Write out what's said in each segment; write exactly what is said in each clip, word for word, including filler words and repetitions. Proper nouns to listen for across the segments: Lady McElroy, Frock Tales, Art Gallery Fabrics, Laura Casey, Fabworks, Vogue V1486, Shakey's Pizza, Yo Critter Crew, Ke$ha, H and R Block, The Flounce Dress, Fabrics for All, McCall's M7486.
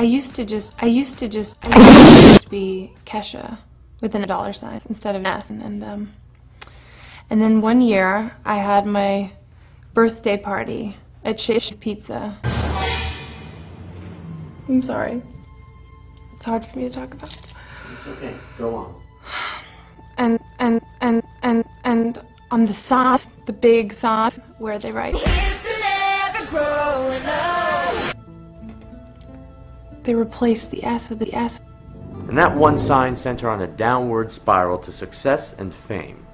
I used to just, I used to just, I used to just be Ke$ha within a dollar sign instead of an S. And, and, um, and then one year, I had my birthday party at Shakey's Pizza. I'm sorry. It's hard for me to talk about. It's okay. Go on. And, and, and, and, and on the sauce, the big sauce, where they write, "Here's to never growing up," they replaced the S with the S. And that one sign sent her on a downward spiral to success and fame.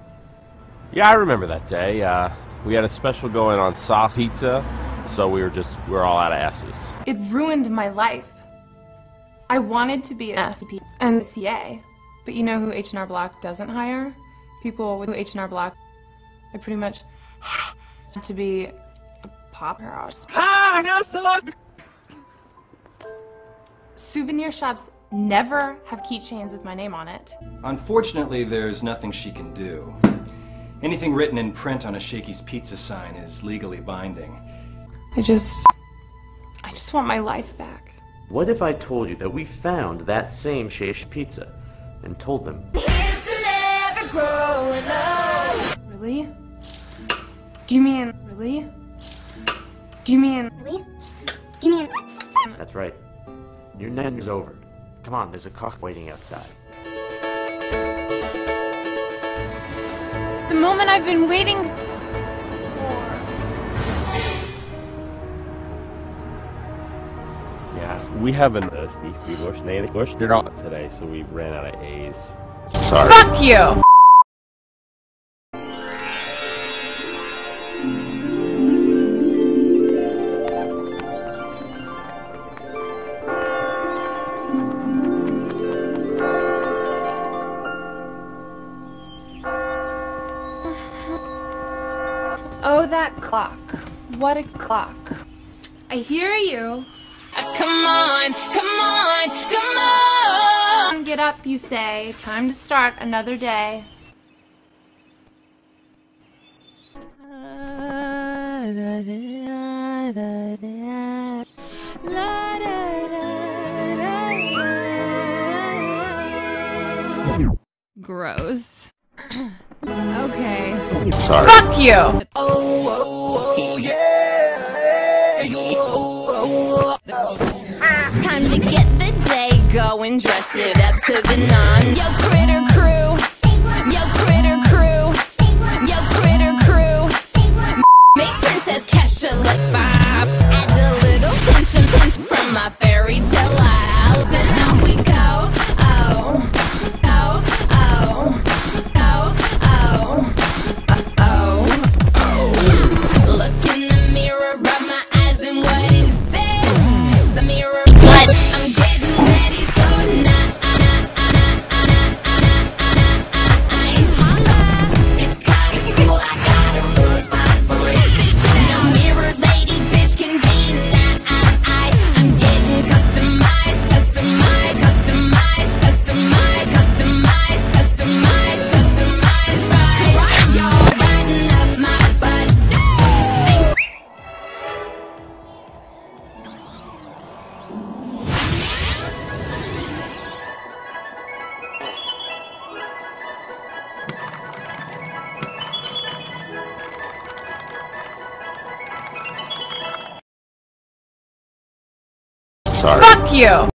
Yeah, I remember that day. Uh, we had a special going on sauce pizza, so we were just, we were all out of S's. It ruined my life. I wanted to be an S and a C A, but you know who H and R Block doesn't hire? People with H and R Block. I pretty much had to be a pop artist. Ah, no, so long. Souvenir shops never have keychains with my name on it. Unfortunately, there's nothing she can do. Anything written in print on a Shakey's Pizza sign is legally binding. I just, I just want my life back. What if I told you that we found that same Shakey's Pizza and told them, "Here's to never growing up." Really? Do you mean really? Do you mean really? Do you mean? That's right. Your nan is over. Come on, there's a cock waiting outside. The moment I've been waiting for. We haven't uh, they're not today, so we ran out of A's. Sorry. Fuck you! Oh, that clock. What a clock. I hear you. Come on, come on, come on! Get up, you say. Time to start another day. Gross. Okay. Sorry. Fuck you! Oh, oh, oh, yeah! Oh. Time to get the day going, dress it up to the non. Yo, critter crew. Yo, critter crew. Yo, critter crew. Make Princess Ke$ha look five. Add a little pinch and pinch from my fairy tale life, and off we go. Oh, oh, oh, oh, oh, oh, oh, oh. Look in the mirror, rub my eyes, and what is this? I'm getting ready, so nice. It's kinda cool, I gotta move my foot. No mirror lady, bitch can be nice. I'm getting customized, customized, customized, customized, customized, customized, customized, right? Y'all riding up my butt. Thanks. Fuck you!